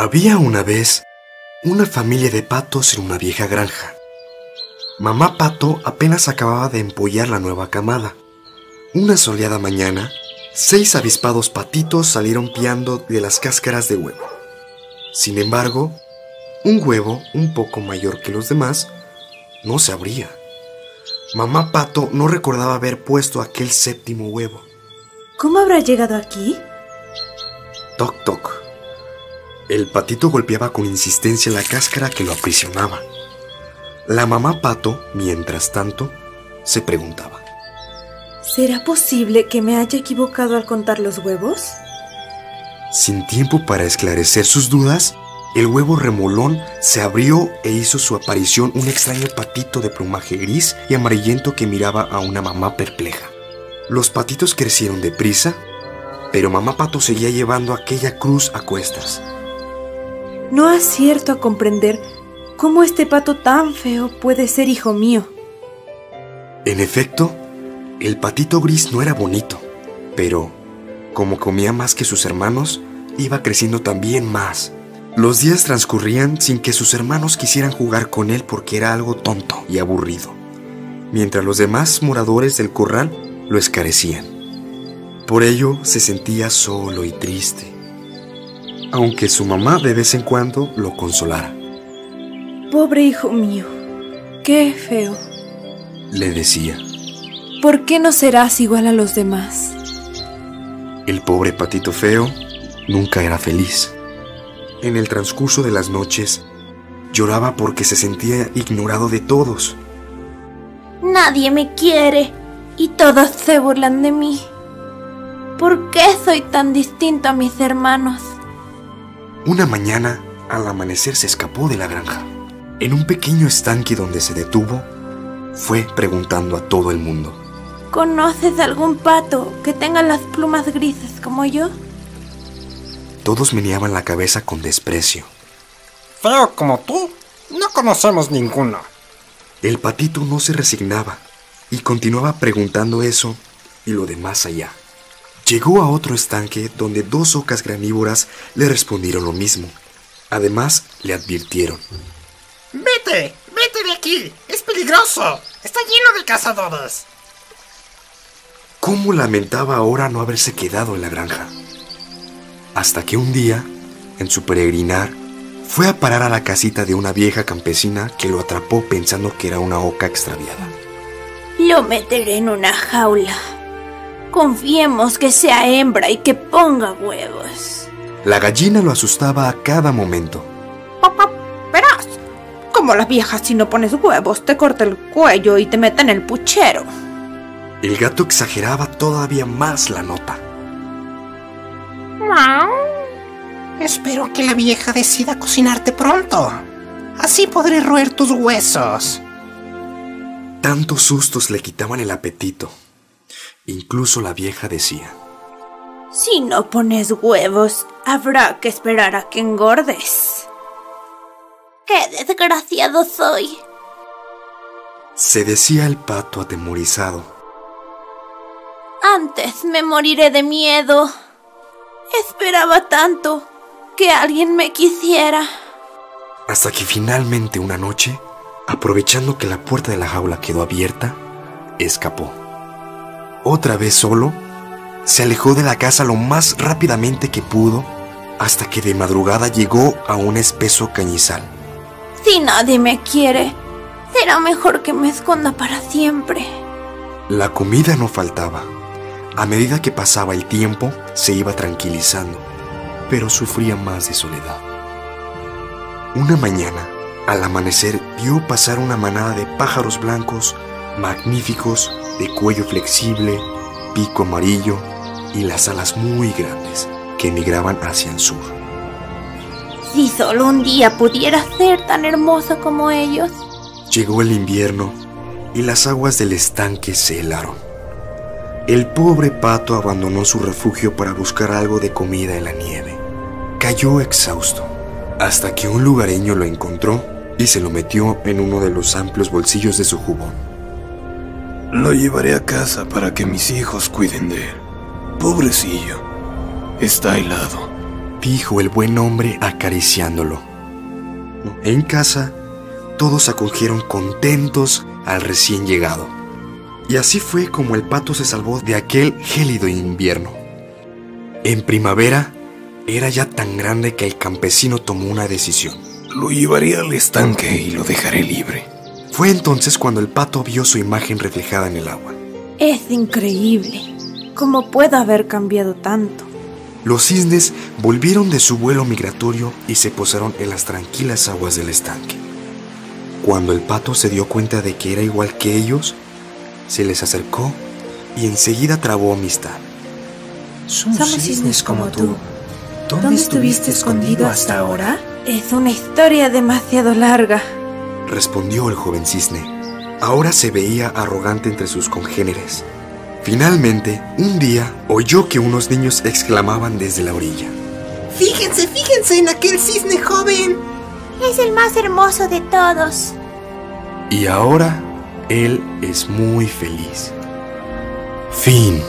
Había una vez una familia de patos en una vieja granja. Mamá Pato apenas acababa de empollar la nueva camada. Una soleada mañana, 6 avispados patitos salieron piando de las cáscaras de huevo. Sin embargo, un huevo un poco mayor que los demás no se abría. Mamá Pato no recordaba haber puesto aquel 7º huevo. ¿Cómo habrá llegado aquí? Toc, toc. El patito golpeaba con insistencia la cáscara que lo aprisionaba. La mamá Pato, mientras tanto, se preguntaba: ¿será posible que me haya equivocado al contar los huevos? Sin tiempo para esclarecer sus dudas, el huevo remolón se abrió e hizo su aparición un extraño patito de plumaje gris y amarillento que miraba a una mamá perpleja. Los patitos crecieron deprisa, pero mamá Pato seguía llevando aquella cruz a cuestas. No acierto a comprender cómo este pato tan feo puede ser hijo mío. En efecto, el patito gris no era bonito, pero como comía más que sus hermanos, iba creciendo también más. Los días transcurrían sin que sus hermanos quisieran jugar con él porque era algo tonto y aburrido, mientras los demás moradores del corral lo escarecían. Por ello se sentía solo y triste, aunque su mamá de vez en cuando lo consolara. «Pobre hijo mío, qué feo», le decía. «¿Por qué no serás igual a los demás?». El pobre patito feo nunca era feliz. En el transcurso de las noches, lloraba porque se sentía ignorado de todos. «Nadie me quiere y todos se burlan de mí. ¿Por qué soy tan distinto a mis hermanos?». Una mañana, al amanecer, se escapó de la granja. En un pequeño estanque donde se detuvo, fue preguntando a todo el mundo: ¿conoces algún pato que tenga las plumas grises como yo? Todos meneaban la cabeza con desprecio. «Feo como tú, no conocemos ninguno». El patito no se resignaba y continuaba preguntando eso y lo demás allá. Llegó a otro estanque donde 2 ocas granívoras le respondieron lo mismo. Además, le advirtieron: «¡Vete! ¡Vete de aquí! ¡Es peligroso! ¡Está lleno de cazadores!». Cómo lamentaba ahora no haberse quedado en la granja. Hasta que un día, en su peregrinar, fue a parar a la casita de una vieja campesina que lo atrapó pensando que era una oca extraviada. «Lo meteré en una jaula. Confiemos que sea hembra y que ponga huevos». La gallina lo asustaba a cada momento. «Papá, verás, como las viejas si no pones huevos te corta el cuello y te mete en el puchero». El gato exageraba todavía más la nota. «¡Miau! Espero que la vieja decida cocinarte pronto. Así podré roer tus huesos». Tantos sustos le quitaban el apetito. Incluso la vieja decía: «Si no pones huevos, habrá que esperar a que engordes». «¡Qué desgraciado soy!», se decía el pato atemorizado. «Antes me moriré de miedo. Esperaba tanto que alguien me quisiera». Hasta que finalmente una noche, aprovechando que la puerta de la jaula quedó abierta, escapó. Otra vez solo, se alejó de la casa lo más rápidamente que pudo, hasta que de madrugada llegó a un espeso cañizal. «Si nadie me quiere, será mejor que me esconda para siempre». La comida no faltaba. A medida que pasaba el tiempo, se iba tranquilizando, pero sufría más de soledad. Una mañana, al amanecer, vio pasar una manada de pájaros blancos magníficos, de cuello flexible, pico amarillo y las alas muy grandes, que emigraban hacia el sur. «Si solo un día pudiera ser tan hermoso como ellos». Llegó el invierno y las aguas del estanque se helaron. El pobre pato abandonó su refugio para buscar algo de comida en la nieve. Cayó exhausto, hasta que un lugareño lo encontró y se lo metió en uno de los amplios bolsillos de su jubón. «Lo llevaré a casa para que mis hijos cuiden de él. Pobrecillo, está helado dijo el buen hombre acariciándolo. En casa, todos acogieron contentos al recién llegado. Y así fue como el pato se salvó de aquel gélido invierno. En primavera, era ya tan grande que el campesino tomó una decisión. Lo llevaré al estanque y lo dejaré libre. Fue entonces cuando el pato vio su imagen reflejada en el agua. Es increíble. ¿Cómo puedo haber cambiado tanto? Los cisnes volvieron de su vuelo migratorio y se posaron en las tranquilas aguas del estanque. Cuando el pato se dio cuenta de que era igual que ellos, se les acercó y enseguida trabó amistad. Somos cisnes como tú. ¿Dónde estuviste escondido hasta ahora? Es una historia demasiado larga, respondió el joven cisne. Ahora se veía arrogante entre sus congéneres. Finalmente, un día, oyó que unos niños exclamaban desde la orilla. ¡Fíjense, fíjense en aquel cisne joven! Es el más hermoso de todos. Y ahora, él es muy feliz. Fin.